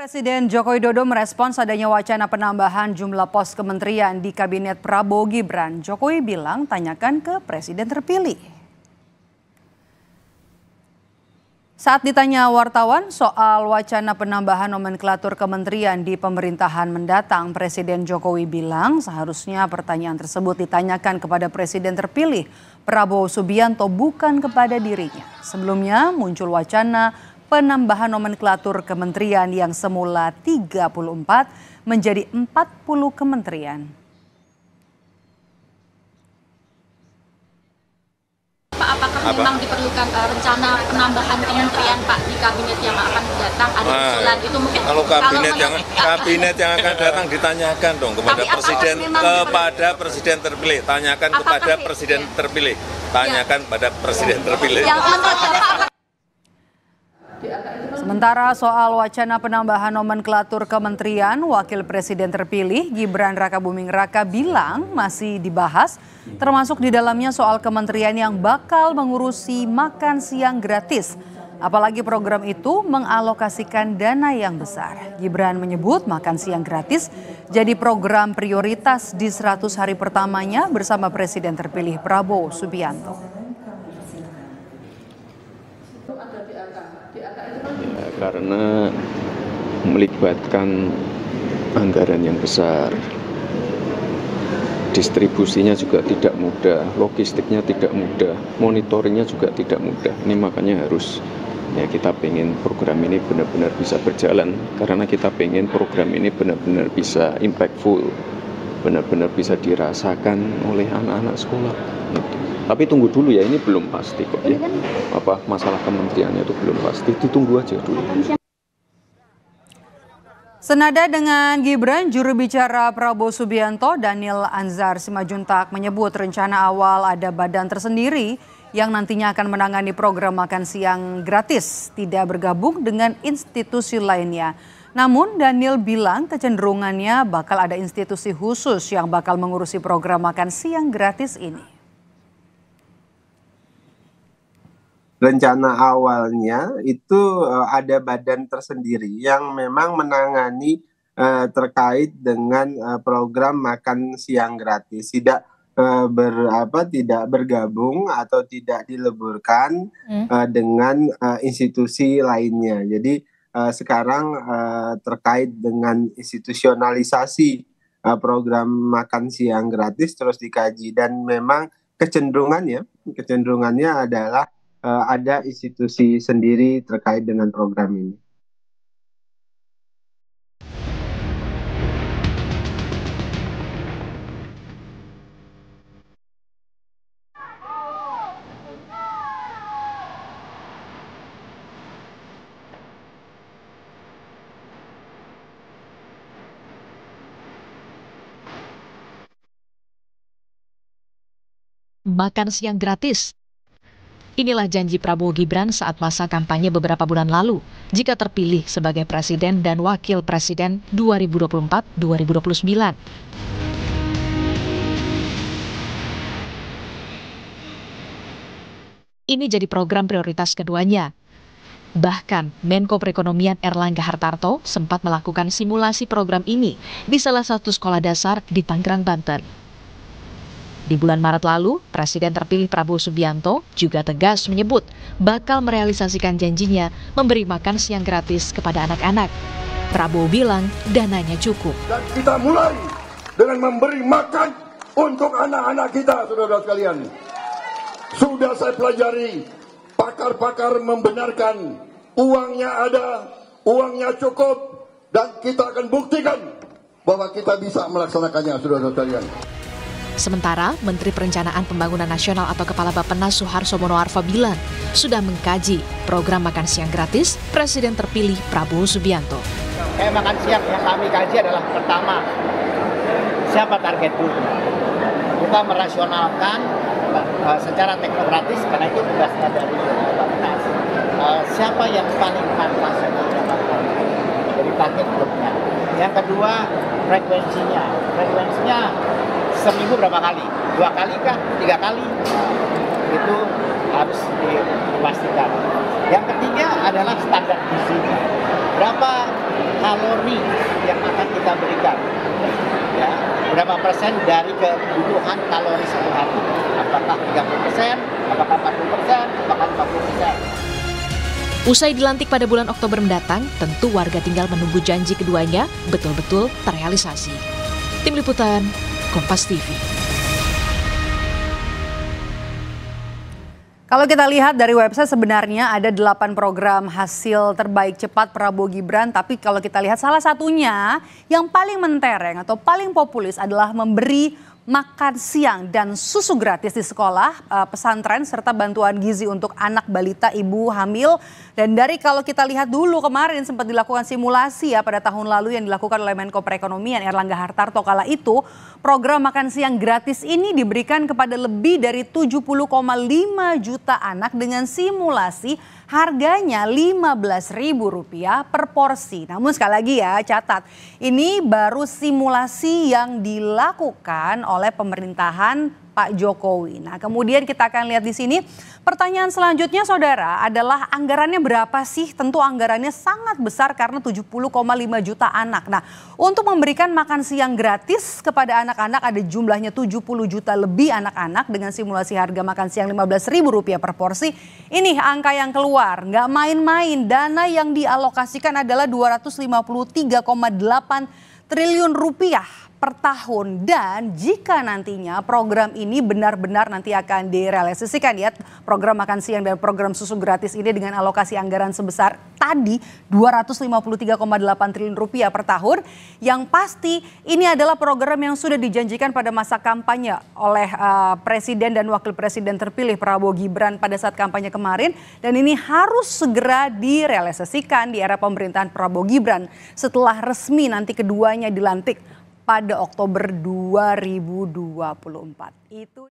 Presiden Joko Widodo merespons adanya wacana penambahan jumlah pos kementerian di Kabinet Prabowo Gibran. Jokowi bilang tanyakan ke Presiden terpilih. Saat ditanya wartawan soal wacana penambahan nomenklatur kementerian di pemerintahan mendatang, Presiden Jokowi bilang seharusnya pertanyaan tersebut ditanyakan kepada Presiden terpilih Prabowo Subianto, bukan kepada dirinya. Sebelumnya muncul wacana penambahan nomenklatur kementerian yang semula 34 menjadi 40 kementerian. Pak, apakah memang diperlukan rencana penambahan kementerian Pak di kabinet yang akan datang? Ada usulan itu mungkin? Kalau kabinet yang akan datang ditanyakan dong kepada presiden, terpilih. Tanyakan kepada presiden terpilih. Sementara soal wacana penambahan nomenklatur kementerian, Wakil Presiden terpilih Gibran Rakabuming Raka bilang masih dibahas, termasuk di dalamnya soal kementerian yang bakal mengurusi makan siang gratis. Apalagi program itu mengalokasikan dana yang besar. Gibran menyebut makan siang gratis jadi program prioritas di 100 hari pertamanya bersama Presiden terpilih Prabowo Subianto. Karena melibatkan anggaran yang besar, distribusinya juga tidak mudah, logistiknya tidak mudah, monitoringnya juga tidak mudah. Ini makanya harus kita pengen program ini benar-benar bisa berjalan, karena kita pengen program ini benar-benar bisa impactful, benar-benar bisa dirasakan oleh anak-anak sekolah. Tapi tunggu dulu ya, ini belum pasti kok ya. Masalah kementeriannya itu belum pasti, ditunggu aja dulu. Senada dengan Gibran, juru bicara Prabowo Subianto Daniel Anzar Simajuntak menyebut rencana awal ada badan tersendiri yang nantinya akan menangani program makan siang gratis, tidak bergabung dengan institusi lainnya. Namun Daniel bilang kecenderungannya bakal ada institusi khusus yang bakal mengurusi program makan siang gratis ini. Rencana awalnya itu ada badan tersendiri yang memang menangani terkait dengan program makan siang gratis, tidak bergabung atau tidak dileburkan dengan institusi lainnya. Jadi sekarang terkait dengan institusionalisasi program makan siang gratis terus dikaji, dan memang kecenderungannya adalah ada institusi sendiri terkait dengan program ini. Makan siang gratis. Inilah janji Prabowo Gibran saat masa kampanye beberapa bulan lalu jika terpilih sebagai Presiden dan Wakil Presiden 2024-2029. Ini jadi program prioritas keduanya. Bahkan, Menko Perekonomian Erlangga Hartarto sempat melakukan simulasi program ini di salah satu sekolah dasar di Tangerang, Banten. Di bulan Maret lalu, Presiden terpilih Prabowo Subianto juga tegas menyebut bakal merealisasikan janjinya memberi makan siang gratis kepada anak-anak. Prabowo bilang dananya cukup. Dan kita mulai dengan memberi makan untuk anak-anak kita, saudara-saudara sekalian. Sudah saya pelajari, pakar-pakar membenarkan uangnya ada, uangnya cukup, dan kita akan buktikan bahwa kita bisa melaksanakannya, saudara-saudara sekalian. Sementara, Menteri Perencanaan Pembangunan Nasional atau Kepala Bappenas Suharto Monoarfa bilang sudah mengkaji program makan siang gratis Presiden terpilih Prabowo Subianto. Makan siang yang kami kaji adalah pertama, siapa target dulu? Kita merasionalkan secara teknokratis, karena itu tugasnya dari Bappenas. Siapa yang paling pantas dari target grupnya? Yang kedua, frekuensinya. Seminggu berapa kali? 2 kali kah? 3 kali? Itu harus dipastikan. Yang ketiga adalah standar gizinya. berapa kalori yang akan kita berikan, ya, berapa persen dari kebutuhan kalori satu hari, apakah 30%, apakah 40%, apakah 40%. Usai dilantik pada bulan Oktober mendatang, tentu warga tinggal menunggu janji keduanya betul-betul terrealisasi. Tim Liputan, Kompas TV. Kalau kita lihat dari website sebenarnya ada 8 program hasil terbaik cepat Prabowo Gibran. Tapi kalau kita lihat salah satunya yang paling mentereng atau paling populis adalah memberi makan siang dan susu gratis di sekolah, pesantren, serta bantuan gizi untuk anak balita, ibu hamil. Dan dari kalau kita lihat dulu kemarin sempat dilakukan simulasi ya pada tahun lalu yang dilakukan oleh Menko Perekonomian Erlangga Hartarto kala itu, program makan siang gratis ini diberikan kepada lebih dari 70,5 juta anak dengan simulasi harganya Rp15.000 per porsi. Namun sekali lagi ya, catat, ini baru simulasi yang dilakukan oleh pemerintahan Pak Jokowi. Nah, kemudian kita akan lihat di sini pertanyaan selanjutnya Saudara adalah anggarannya berapa sih? Tentu anggarannya sangat besar karena 70,5 juta anak. Nah, untuk memberikan makan siang gratis kepada anak-anak ada jumlahnya 70 juta lebih anak-anak dengan simulasi harga makan siang Rp15.000 per porsi. Ini angka yang keluar, nggak main-main. Dana yang dialokasikan adalah 253,8 triliun rupiah per tahun, dan jika nantinya program ini benar-benar nanti akan direalisasikan ya, program makan siang dan program susu gratis ini dengan alokasi anggaran sebesar tadi 253,8 triliun rupiah per tahun, yang pasti ini adalah program yang sudah dijanjikan pada masa kampanye oleh Presiden dan Wakil Presiden terpilih Prabowo Gibran pada saat kampanye kemarin, dan ini harus segera direalisasikan di era pemerintahan Prabowo Gibran setelah resmi nanti keduanya dilantik pada Oktober 2024. Itu